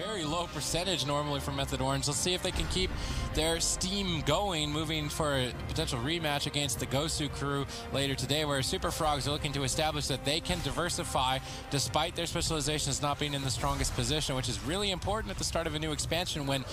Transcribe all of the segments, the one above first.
very low percentage normally for Method Orange. Let's see if they can keep their steam going, moving for a potential rematch against the Gosu crew later today, where Super Frogs are looking to establish that they can diversify despite their specializations not being in the strongest position, which is really important at the start of a new expansion when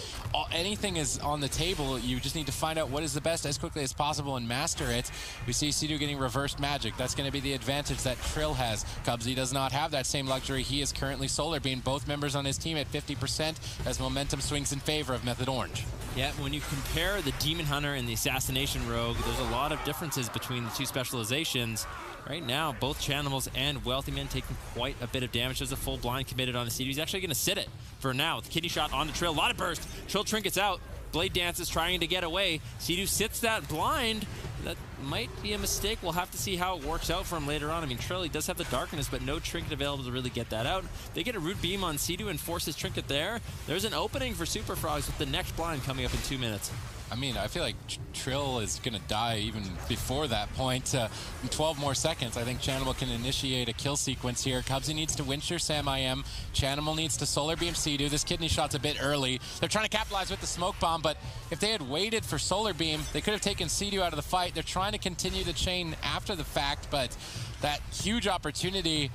anything is on the table. You just need to find out what is the best as quickly as possible and master it. We see Sidu getting reversed magic. That's going to be the advantage that Trill has. Cubsy does not have that same luxury. He is currently solar, being both members on his team at 50% as momentum swings in favor of Method Orange. Yeah, when you compare the Demon Hunter and the Assassination Rogue, there's a lot of differences between the two specializations. Right now, both Chanimals and Wealthy Man taking quite a bit of damage. There's a full blind committed on the Sidu. He's actually going to sit it for now with kidney shot on the Trill. A lot of burst. Trill trinkets out. Blade Dance is trying to get away. Sidu sits that blind. That might be a mistake. We'll have to see how it works out for him later on. I mean, Trilly does have the Darkness, but no Trinket available to really get that out. They get a Root Beam on Sidu and force his Trinket there. There's an opening for Super Frogs with the next blind coming up in 2 minutes. I mean, I feel like Trill is going to die even before that point. In 12 more seconds, I think Chanimal can initiate a kill sequence here. Cubsy needs to Windsure Sam I Am. Chanimal needs to Solar Beam Sidu. This kidney shot's a bit early. They're trying to capitalize with the smoke bomb, but if they had waited for Solar Beam, they could have taken Sidu out of the fight. They're trying to continue the chain after the fact, but that huge opportunity,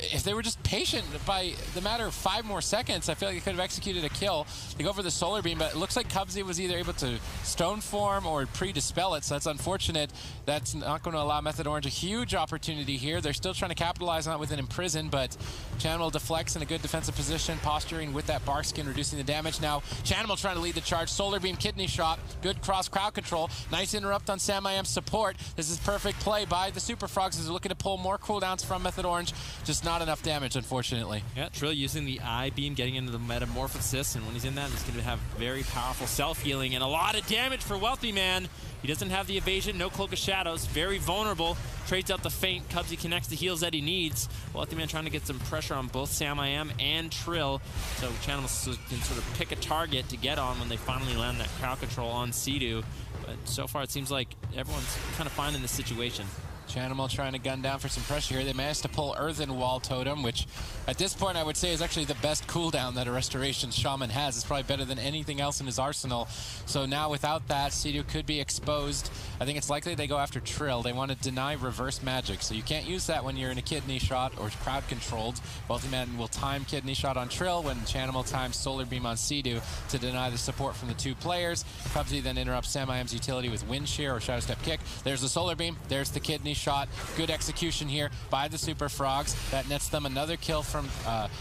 if they were just patient by the matter of 5 more seconds, I feel like they could have executed a kill. They go for the Solar Beam, but it looks like Cubsy was either able to stone form or pre-dispel it, so that's unfortunate. That's not going to allow Method Orange a huge opportunity here. They're still trying to capitalize on it with an Imprison, but Chanimal deflects in a good defensive position, posturing with that bark skin, reducing the damage. Now, Chanimal trying to lead the charge. Solar Beam, Kidney Shot, good cross crowd control. Nice interrupt on Sam I Am's support. This is perfect play by the Super Frogs as they're looking to pull more cooldowns from Method Orange. Just not enough damage, unfortunately. Yeah, Trill using the I-Beam, getting into the Metamorphosis, and when he's in that, he's going to have very powerful self-healing and a lot of damage for Wealthy Man. He doesn't have the evasion, no Cloak of Shadows, very vulnerable. Trades out the feint. Cubsy connects the heals that he needs. Wealthy Man trying to get some pressure on both Sam I Am and Trill, so Chanimal can sort of pick a target to get on when they finally land that crowd control on Sidu. But so far, it seems like everyone's kind of finding the situation. Chanimal trying to gun down for some pressure here. They managed to pull Earthen Wall Totem, which at this point I would say is actually the best cooldown that a Restoration Shaman has. It's probably better than anything else in his arsenal. So now without that, Sidu could be exposed. I think it's likely they go after Trill. They want to deny reverse magic, so you can't use that when you're in a Kidney Shot or crowd controlled. Wealthy Man will time Kidney Shot on Trill when Chanimal times Solar Beam on Sidu to deny the support from the two players. Cubsy then interrupts Sam I Am's utility with Wind Shear or Shadow Step Kick. There's the Solar Beam. There's the Kidney Shot. Good execution here by the Super Frogs. That nets them another kill from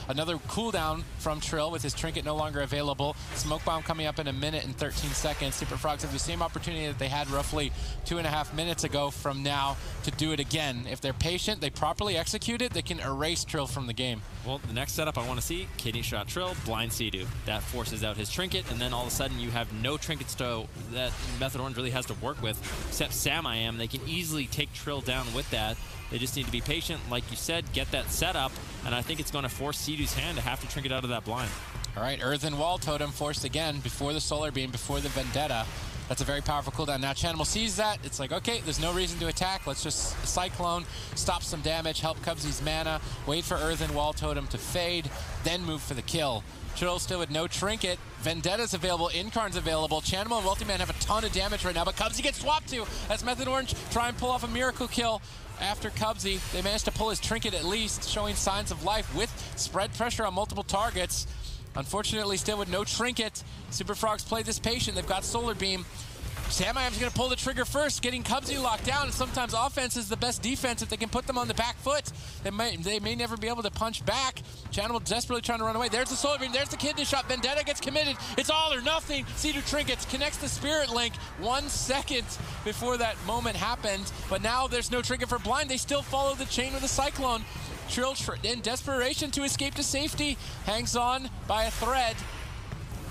another cooldown from Trill with his Trinket no longer available. Smoke Bomb coming up in 1 minute and 13 seconds. Super Frogs have the same opportunity that they had roughly 2.5 minutes ago from now to do it again. If they're patient, they properly execute it, they can erase Trill from the game. Well, the next setup I want to see, Kidney Shot Trill, blind Sidu. That forces out his Trinket, and then all of a sudden you have no Trinkets that Method Orange really has to work with, except Sam I Am. They can easily take Trill down with that. They just need to be patient, like you said, get that set up, and I think it's going to force Sidu's hand to have to Trinket out of that blind. All right, Earthen Wall Totem forced again before the Solar Beam, before the Vendetta. That's a very powerful cooldown. Now Chanimal sees that. It's like, okay, there's no reason to attack. Let's just Cyclone, stop some damage, help Cubsy's mana, wait for Earthen Wall Totem to fade, then move for the kill. Trill still with no Trinket. Vendetta's available, Incarn's available. Chanimal and Wealthy Man have a ton of damage right now, but Cubsy gets swapped to as Method Orange try and pull off a miracle kill. After Cubsy, they managed to pull his Trinket at least, showing signs of life with spread pressure on multiple targets. Unfortunately, still with no Trinket, Super Frogs play this patient. They've got Solar Beam. Sam I Am's going to pull the trigger first, getting Cubsy locked down. And sometimes offense is the best defense if they can put them on the back foot. They may never be able to punch back. Chanimal desperately trying to run away. There's the Solar Beam. There's the Kidney Shot. Vendetta gets committed. It's all or nothing. Sidu Trinkets connects the Spirit Link 1 second before that moment happened. But now there's no Trinket for blind. They still follow the chain with a Cyclone. Trill, in desperation to escape to safety, hangs on by a thread.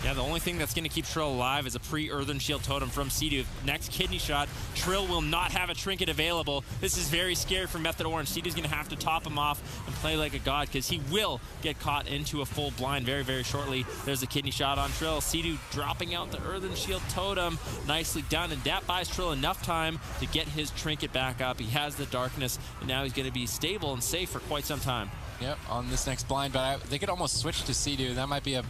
Yeah, the only thing that's going to keep Trill alive is a pre-Earthen Shield Totem from Sidu. Next Kidney Shot, Trill will not have a Trinket available. This is very scary for Method Orange. Sidu's going to have to top him off and play like a god because he will get caught into a full blind very, very shortly. There's a Kidney Shot on Trill. Sidu dropping out the Earthen Shield Totem. Nicely done, and that buys Trill enough time to get his Trinket back up. He has the Darkness, and now he's going to be stable and safe for quite some time. Yep, on this next blind, but they could almost switch to Sidu. That might be a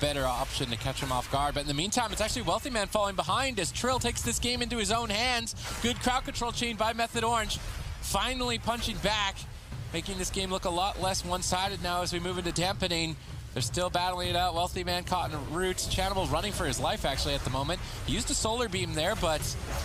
better option to catch him off guard. But in the meantime, it's actually Wealthy Man falling behind as Trill takes this game into his own hands. Good crowd control chain by Method Orange. Finally punching back, making this game look a lot less one-sided now as we move into dampening. They're still battling it out. Wealthy Man caught in a root. Chanimal running for his life, actually, at the moment. He used a solar beam there, but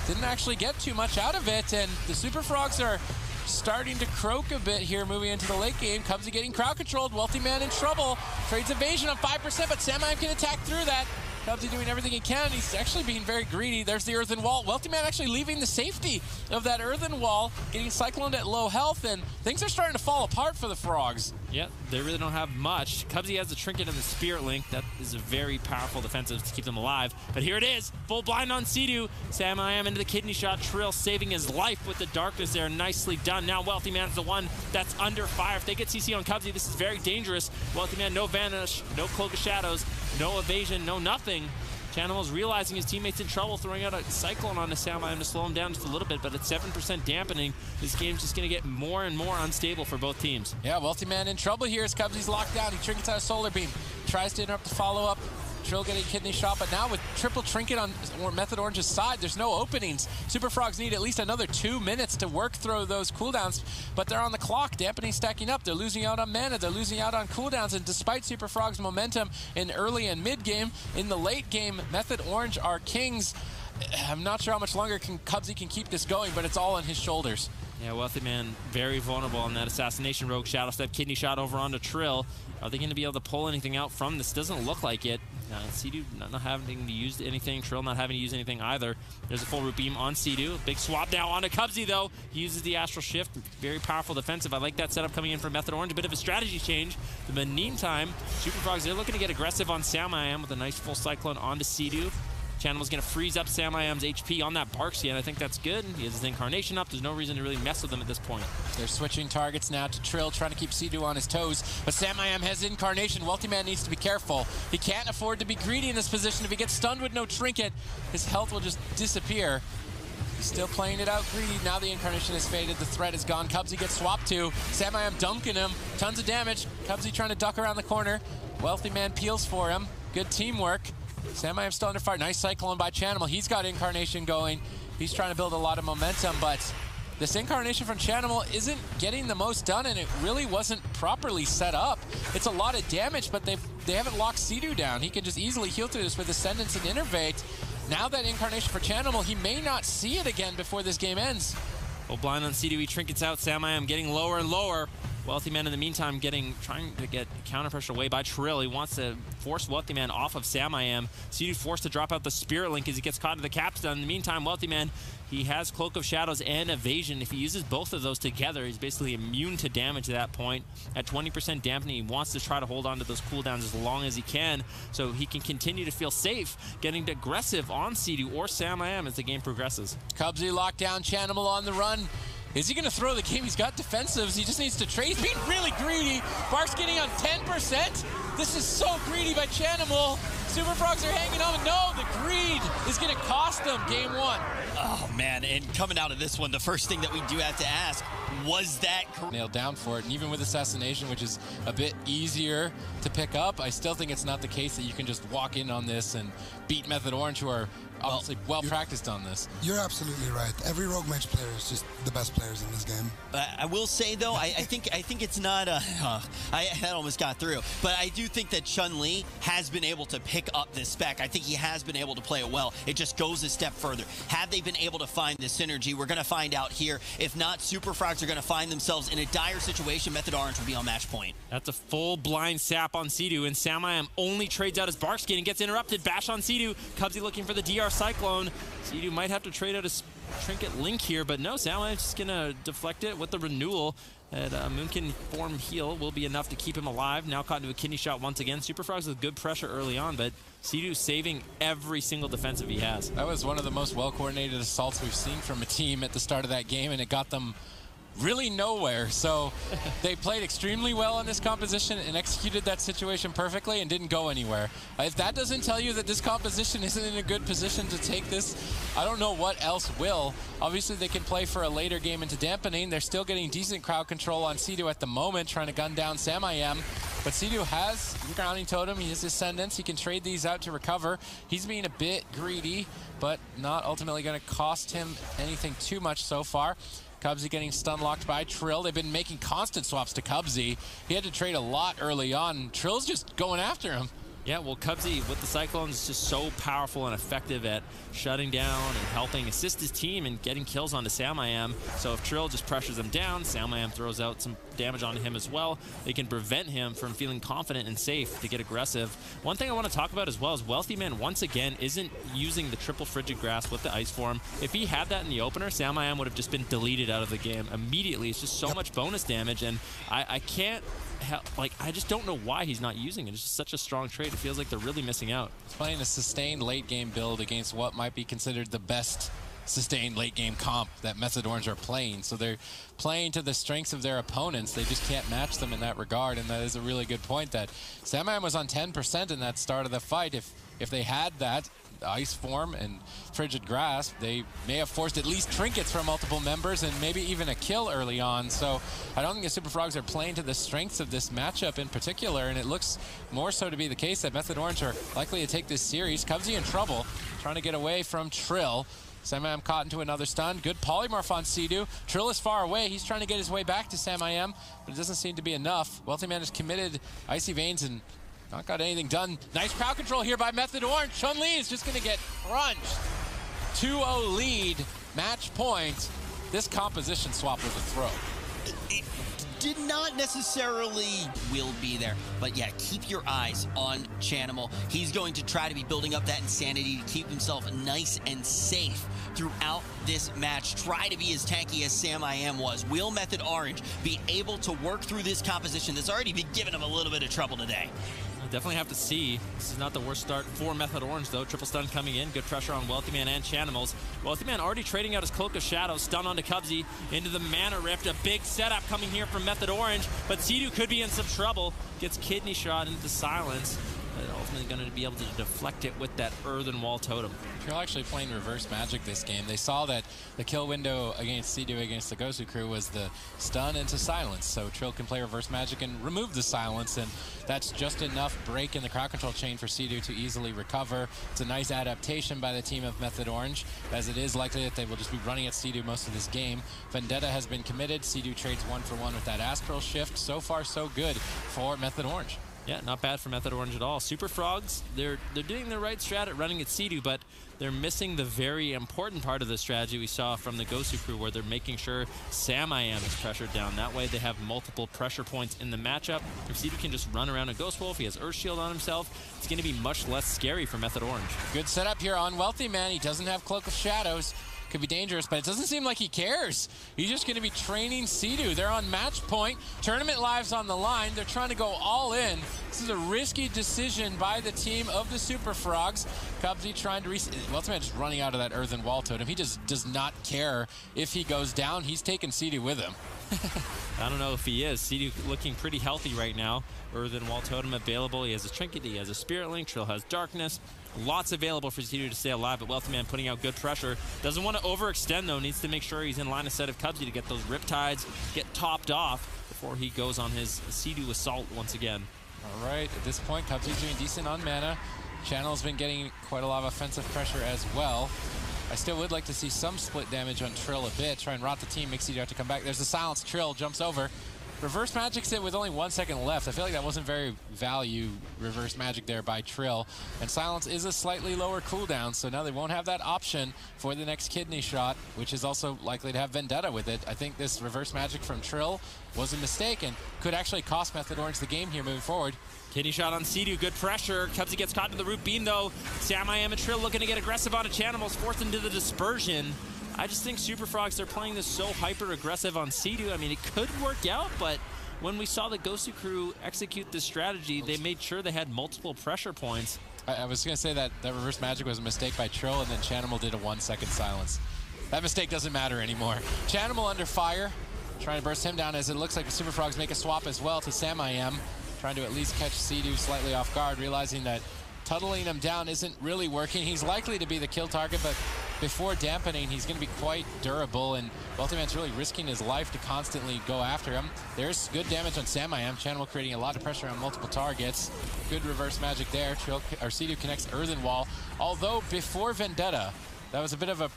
didn't actually get too much out of it. And the Super Frogs are starting to croak a bit here moving into the late game. Cubsy getting crowd controlled. Wealthy Man in trouble. Trades evasion on 5%, but Sam I Am can attack through that. Cubsy doing everything he can. He's actually being very greedy. There's the earthen wall. Wealthy Man actually leaving the safety of that earthen wall, getting cycloned at low health, and things are starting to fall apart for the Frogs. Yeah, they really don't have much. Cubsy has the trinket and the spirit link. That is a very powerful defensive to keep them alive. But here it is, full blind on Sidu. Sam I Am into the kidney shot. Trill saving his life with the darkness there. Nicely done. Now Wealthy Man's the one that's under fire. If they get CC on Cubsy, this is very dangerous. Wealthy Man, no vanish, no cloak of shadows, no evasion, no nothing. Chanimal's realizing his teammate's in trouble, throwing out a cyclone on the Sam I Am to slow him down just a little bit, but at 7% dampening, this game's just going to get more and more unstable for both teams. Yeah, Wealthy Man in trouble here as Cubsy's locked down. He trinkets out a solar beam, tries to interrupt the follow-up. Trill getting kidney shot, but now with triple trinket on Method Orange's side, there's no openings. Super Frogs need at least another 2 minutes to work through those cooldowns, but they're on the clock, dampening, stacking up. They're losing out on mana, they're losing out on cooldowns, and despite Super Frogs' momentum in early and mid game, in the late game, Method Orange are kings. I'm not sure how much longer Cubsy can keep this going, but it's all on his shoulders. Yeah, Wealthy Man very vulnerable on that assassination rogue. Shadow step, kidney shot over onto Trill. Are they going to be able to pull anything out from this? Doesn't look like it. Sidu not having to use anything. Trill not having to use anything either. There's a full root beam on Sidu. Big swap now onto Cubsy, though. He uses the Astral Shift. Very powerful defensive. I like that setup coming in for Method Orange. A bit of a strategy change. In the meantime, Super Frogs, they're looking to get aggressive on Sam I Am with a nice full cyclone onto Sidu. Chanimal's going to freeze up Sam I Am's HP on that Barksy, and I think that's good. He has his Incarnation up. There's no reason to really mess with him at this point. They're switching targets now to Trill, trying to keep Sidu on his toes. But Sam I Am has Incarnation. Wealthy Man needs to be careful. He can't afford to be greedy in this position. If he gets stunned with no trinket, his health will just disappear. He's still playing it out greedy. Now the Incarnation has faded. The threat is gone. Cubsy gets swapped to. Sam I Am dunking him. Tons of damage. Cubsy trying to duck around the corner. Wealthy Man peels for him. Good teamwork. Sam I Am still under fire. Nice cyclone by Chanimal. He's got Incarnation going. He's trying to build a lot of momentum, but this Incarnation from Chanimal isn't getting the most done, and it really wasn't properly set up. It's a lot of damage, but they haven't locked Sidu down. He can just easily heal through this with Ascendance and Innervate. Now that Incarnation for Chanimal, he may not see it again before this game ends. Well, blind on Sidu, he trinkets out. Sam I Am getting lower and lower. Wealthy Man in the meantime trying to get counter pressure away by Trill. He wants to force Wealthy Man off of Sam I Am. Sidu forced to drop out the Spirit Link as he gets caught in the capstone. In the meantime, Wealthy Man, he has Cloak of Shadows and Evasion. If he uses both of those together, he's basically immune to damage at that point. At 20% dampening, he wants to try to hold on to those cooldowns as long as he can so he can continue to feel safe, getting aggressive on Sidu or Sam I Am as the game progresses. Cubsy locked down Chanimal on the run. Is he going to throw the game? He's got defensives. He just needs to trade. He's being really greedy. Bark's getting on 10%. This is so greedy by Chanimal. Super Frogs are hanging on. No, the greed is going to cost them game one. Oh, man, and coming out of this one, the first thing that we do have to ask, was that nailed down for it? And even with Assassination, which is a bit easier to pick up, I still think it's not the case that you can just walk in on this and beat Method Orange, who are obviously well practiced on this. You're absolutely right. Every Rogue Mage player is just the best players in this game. I will say, though, I think it's not a... that almost got through. But I do think that Chun-Li has been able to pick up this spec. I think he has been able to play it well. It just goes a step further. Have they been able to find the synergy? We're going to find out here. If not, Super Frogs are going to find themselves in a dire situation. Method Orange will be on match point. That's a full blind sap on Sidu, and Sam I Am only trades out his Barkskin and gets interrupted. Bash on Sidu. Cubsy looking for the DR Cyclone. Sidu might have to trade out his Trinket Link here, but no, Sam I Am just going to deflect it with the Renewal. And Moonkin form heal will be enough to keep him alive. Now caught into a kidney shot once again. Super Frogs with good pressure early on, but Sidu saving every single defensive he has. That was one of the most well-coordinated assaults we've seen from a team at the start of that game, and it got them really nowhere. So they played extremely well on this composition and executed that situation perfectly and didn't go anywhere. If that doesn't tell you that this composition isn't in a good position to take this, I don't know what else will. Obviously, they can play for a later game into dampening. They're still getting decent crowd control on Sidu at the moment, trying to gun down Sam I Am. But Sidu has Grounding Totem, he has Ascendance, he can trade these out to recover. He's being a bit greedy, but not ultimately going to cost him anything too much so far. Cubsy getting stun locked by Trill. They've been making constant swaps to Cubsy. He had to trade a lot early on. Trill's just going after him. Yeah, well, Cubsy with the Cyclone is just so powerful and effective at shutting down and helping assist his team and getting kills onto Sam I Am. So if Trill just pressures him down, Sam I Am throws out some damage onto him as well. It can prevent him from feeling confident and safe to get aggressive. One thing I want to talk about as well is Wealthy Man, once again, isn't using the triple Frigid Grasp with the Ice Form. If he had that in the opener, Sam I Am would have just been deleted out of the game immediately. It's just so much bonus damage, and I can't... like, I just don't know why he's not using it. It's just such a strong trade. It feels like they're really missing out. He's playing a sustained late-game build against what might be considered the best sustained late-game comp that Method Orange are playing. So they're playing to the strengths of their opponents. They just can't match them in that regard, and that is a really good point that Sam I Am was on 10% in that start of the fight. If they had that Ice Form and Frigid Grasp, they may have forced at least trinkets from multiple members and maybe even a kill early on. So I don't think the Super Frogs are playing to the strengths of this matchup in particular, and it looks more so to be the case that Method Orange are likely to take this series. Cubsy in trouble, trying to get away from Trill. Sam I Am caught into another stun. Good polymorph on Sidu. Trill is far away. He's trying to get his way back to Sam I Am, but it doesn't seem to be enough. Wealthy Man has committed Icy Veins and not got anything done. Nice crowd control here by Method Orange. Chun-Li is just going to get crunched. 2-0 lead, match point. This composition swap was a throw. It did not necessarily will be there. But yeah, keep your eyes on Chanimal. He's going to try to be building up that insanity to keep himself nice and safe throughout this match. Try to be as tanky as Sam I Am was. Will Method Orange be able to work through this composition that's already been giving him a little bit of trouble today? Definitely have to see. This is not the worst start for Method Orange, though. Triple stun coming in. Good pressure on Wealthy Man and Chanimals. Wealthy Man already trading out his Cloak of Shadows. Stun onto Cubsy. Into the Mana Rift. A big setup coming here from Method Orange. But Sidu could be in some trouble. Gets Kidney Shot into silence. But ultimately going to be able to deflect it with that Earthen Wall Totem. Trill actually playing reverse magic this game. They saw that the kill window against Sidu against the Gosu crew was the stun into silence. So Trill can play reverse magic and remove the silence, and that's just enough break in the crowd control chain for Sidu to easily recover. It's a nice adaptation by the team of Method Orange, as it is likely that they will just be running at Sidu most of this game. Vendetta has been committed. Sidu trades one for one with that Astral Shift. So far, so good for Method Orange. Yeah, not bad for Method Orange at all. Super Frogs, they're doing the right strat at running at Sidu, but they're missing the very important part of the strategy we saw from the Gosu crew, where they're making sure Sam I Am is pressured down. That way they have multiple pressure points in the matchup. If Sidu can just run around a Ghost Wolf, he has Earth Shield on himself, it's going to be much less scary for Method Orange. Good setup here on Wealthy Man. He doesn't have Cloak of Shadows. Could be dangerous, but it doesn't seem like he cares. He's just going to be training Sidu. They're on match point. Tournament lives on the line. They're trying to go all in. This is a risky decision by the team of the Super Frogs. Cubsy trying to reset. Wealthy Man just running out of that Earthen Wall Totem. He just does not care if he goes down. He's taking Sidu with him. I don't know if he is. Sidu looking pretty healthy right now. Earthen Wall Totem available. He has a Trinket. He has a Spirit Link. Trill has Darkness. Lots available for Sidu to stay alive, but Wealthy Man putting out good pressure. Doesn't want to overextend, though. Needs to make sure he's in line of sight of Cubsy to get those Riptides, get topped off before he goes on his Sidu assault once again. All right, at this point, Cubsy's doing decent on mana. Channel's been getting quite a lot of offensive pressure as well. I still would like to see some split damage on Trill a bit. Try and rot the team, make Sidu have to come back. There's the silence. Trill jumps over. Reverse magics it with only 1 second left. I feel like that wasn't very value reverse magic there by Trill. And silence is a slightly lower cooldown, so now they won't have that option for the next Kidney Shot, which is also likely to have Vendetta with it. I think this reverse magic from Trill was a mistake and could actually cost Method Orange the game here moving forward. Kidney Shot on Sidu, good pressure. Cubsy gets caught to the root beam, though. Sam I Am and Trill looking to get aggressive on a Chanimal, forced into the dispersion. I just think Super Frogs, they're playing this so hyper-aggressive on Sidu. I mean, it could work out, but when we saw the Gosu crew execute this strategy, they made sure they had multiple pressure points. I was going to say that that reverse magic was a mistake by Trill, and then Chanimal did a 1 second silence. That mistake doesn't matter anymore. Chanimal under fire. Trying to burst him down as it looks like the Super Frogs make a swap as well to Sam I Am. Trying to at least catch Sidu slightly off guard, realizing that tuttling him down isn't really working. He's likely to be the kill target, but before dampening, he's going to be quite durable, and Wealthy Man's really risking his life to constantly go after him. There's good damage on Sam I Am. Chanimal creating a lot of pressure on multiple targets. Good reverse magic there. Sidu connects Earthen Wall, although before Vendetta, that was a bit of a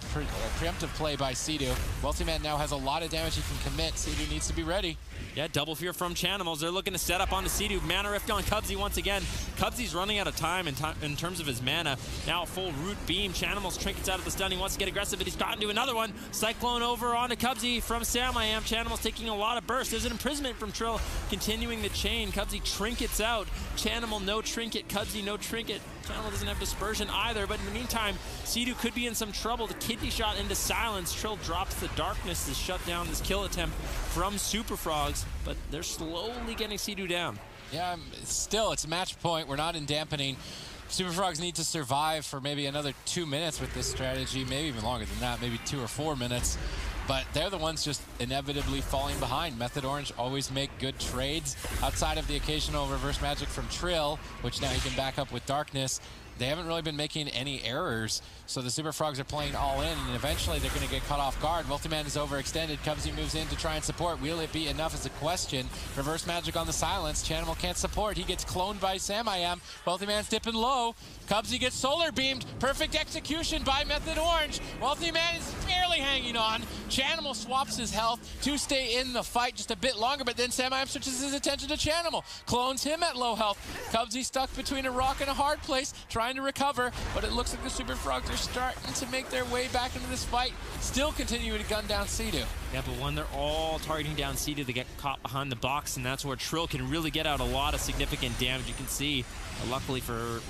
preemptive play by Sidu. Wealthy Man now has a lot of damage he can commit. Sidu needs to be ready. Yeah, double fear from Chanimals. They're looking to set up onto Sidu. Mana Rift on Cubsy once again. Cubsy's running out of time in terms of his mana. Now full Root Beam. Chanimals trinkets out of the stun. He wants to get aggressive, but he's gotten to another one. Cyclone over onto Cubsy from Sam I Am. Chanimals taking a lot of burst. There's an imprisonment from Trill continuing the chain. Cubsy trinkets out. Chanimal no trinket. Cubsy no trinket. Chanimal doesn't have dispersion either, but in the meantime, Sidu could be in some trouble. The kidney shot into silence. Trill drops the darkness to shut down this kill attempt from Super Frogs, but they're slowly getting Sidu down. Yeah, still, it's match point. We're not in dampening. Super Frogs need to survive for maybe another 2 minutes with this strategy, maybe even longer than that, maybe 2 or 4 minutes. But they're the ones just inevitably falling behind. Method Orange always make good trades. Outside of the occasional reverse magic from Trill, which now he can back up with darkness, they haven't really been making any errors. So the Super Frogs are playing all in, and eventually they're going to get caught off guard. Wealthy Man is overextended. Cubsy moves in to try and support. Will it be enough is the question. Reverse magic on the silence. Chanimal can't support. He gets cloned by Sam I Am. Wealthy Man's dipping low. Cubsy gets solar beamed. Perfect execution by Method Orange. Wealthy Man is barely hanging on. Chanimal swaps his health to stay in the fight just a bit longer, but then Sam I Am switches his attention to Chanimal, clones him at low health. Cubsy stuck between a rock and a hard place, trying to recover, but it looks like the Super Frogs are starting to make their way back into this fight, still continuing to gun down Sidu. Yeah, but when they're all targeting down Sidu, they get caught behind the box, and that's where Trill can really get out a lot of significant damage. You can see, luckily for,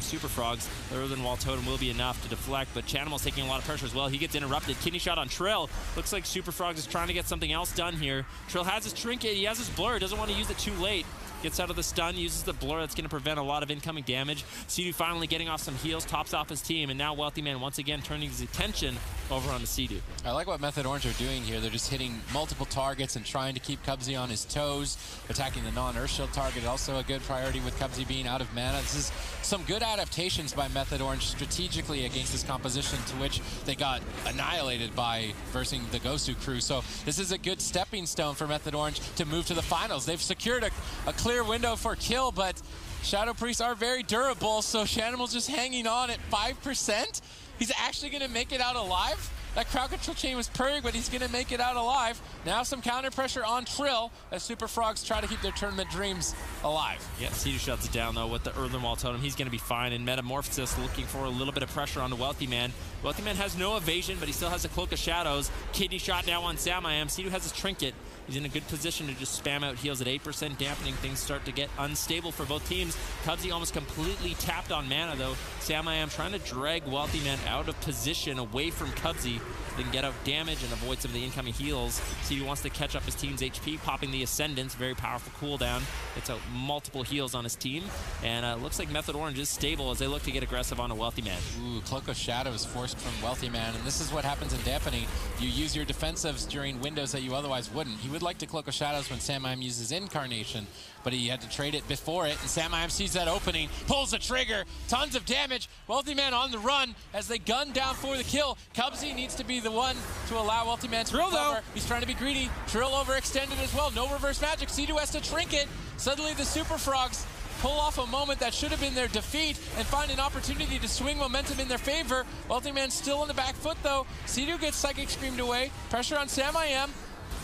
Super Frogs, the Earthen Wall Totem will be enough to deflect, but Chanimal's taking a lot of pressure as well. He gets interrupted. Kidney shot on Trill. Looks like Super Frogs is trying to get something else done here. Trill has his trinket. He has his blur. Doesn't want to use it too late. Gets out of the stun, uses the blur. That's going to prevent a lot of incoming damage. Sidu finally getting off some heals, tops off his team, and now Wealthy Man once again turning his attention over on the Sidu. I like what Method Orange are doing here. They're just hitting multiple targets and trying to keep Cubsy on his toes, attacking the non-Earth Shield target. Also a good priority with Cubsy being out of mana. This is some good adaptations by Method Orange strategically against this composition, to which they got annihilated by versing the Gosu crew. So this is a good stepping stone for Method Orange to move to the finals. They've secured a clear window for kill, but Shadow Priests are very durable, so Chanimal's just hanging on at 5%. He's actually going to make it out alive. That crowd control chain was perfect, but he's going to make it out alive. Now some counter pressure on Trill as Super Frogs try to keep their tournament dreams alive. Yeah, Sidu shuts it down, though, with the Earthen Wall Totem. He's going to be fine. And Metamorphosis looking for a little bit of pressure on the Wealthy Man. Wealthy Man has no evasion, but he still has a Cloak of Shadows. Kidney shot now on Sam I Am. Sidu has his Trinket. He's in a good position to just spam out heals at 8%, dampening things start to get unstable for both teams. Cubsy almost completely tapped on mana, though. Sam I Am trying to drag Wealthy Man out of position, away from Cubsy, then get out damage and avoid some of the incoming heals. Sidu wants to catch up his team's HP, popping the Ascendance, very powerful cooldown. Gets out multiple heals on his team, and looks like Method Orange is stable as they look to get aggressive on a Wealthy Man. Ooh, Cloak of Shadows forced from Wealthy Man, and this is what happens in dampening. You use your defensives during windows that you otherwise wouldn't. He would like to Cloak of Shadows when Sam I Am uses Incarnation, but he had to trade it before it, and Sam I Am sees that opening, pulls the trigger, tons of damage. Wealthy Man on the run as they gun down for the kill. Cubsy needs to be the one to allow Wealthy Man to recover. He's trying to be greedy. Trill overextended as well. No reverse magic. Sidu has to trinket. Suddenly the Super Frogs pull off a moment that should have been their defeat and find an opportunity to swing momentum in their favor. Wealthy Man still in the back foot, though. Sidu gets Psychic Screamed away. Pressure on Sam I Am.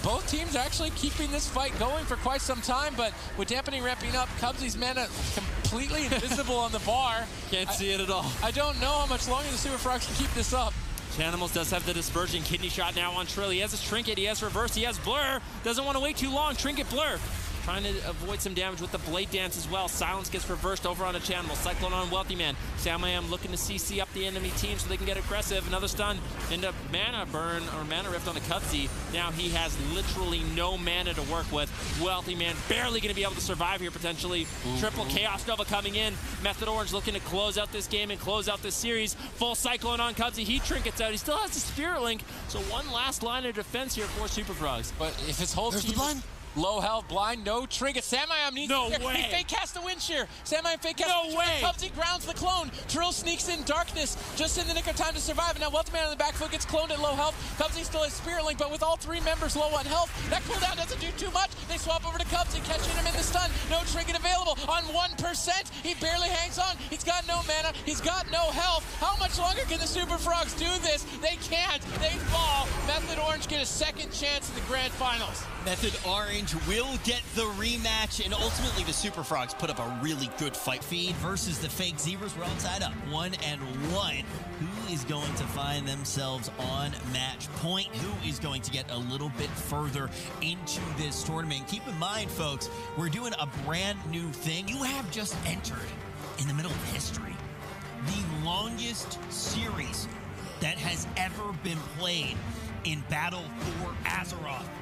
Both teams actually keeping this fight going for quite some time, but with dampening ramping up, Cubsy's mana completely invisible on the bar. Can't see it at all. I don't know how much longer the Super Frogs can keep this up. Chanimals does have the dispersion. Kidney shot now on Trill. He has his trinket. He has reverse. He has blur. Doesn't want to wait too long. Trinket blur. trying to avoid some damage with the Blade Dance as well. Silence gets reversed over on a Chanimal. Cyclone on Wealthy Man. Sam I Am looking to CC up the enemy team so they can get aggressive. Another stun into Mana Burn or Mana Rift on the Cubsy. Now he has literally no mana to work with. Wealthy Man barely going to be able to survive here potentially. Triple Chaos Nova coming in. Method Orange looking to close out this game and close out this series. Full Cyclone on Cubsy. He trinkets out. He still has the Spirit Link. So one last line of defense here for Super Frogs. But if his whole team... Low health, blind, no trigger. Sam I Am needs to get a fake cast the wind shear. Sam I Am fake cast the wind shear. Cubsy grounds the clone. Trill sneaks in darkness just in the nick of time to survive. And now Wealthy Man on the back foot gets cloned at low health. Cubsy still has Spirit Link, but with all three members low on health, that cooldown doesn't do too much. They swap over to Cubsy, catching him in the stun. No trinket available on 1%. He barely hangs on. He's got no mana. He's got no health. How much longer can the Super Frogs do this? They can't. They fall. Method Orange get a second chance in the grand finals. Method Orange will get the rematch, and ultimately the Super Frogs put up a really good fight. Feed versus the fake zebras. We're all tied up 1-1. Who is going to find themselves on match point? Who is going to get a little bit further into this tournament? Keep in mind, folks, we're doing a brand new thing. You have just entered in the middle of history, the longest series that has ever been played in Battle for Azeroth.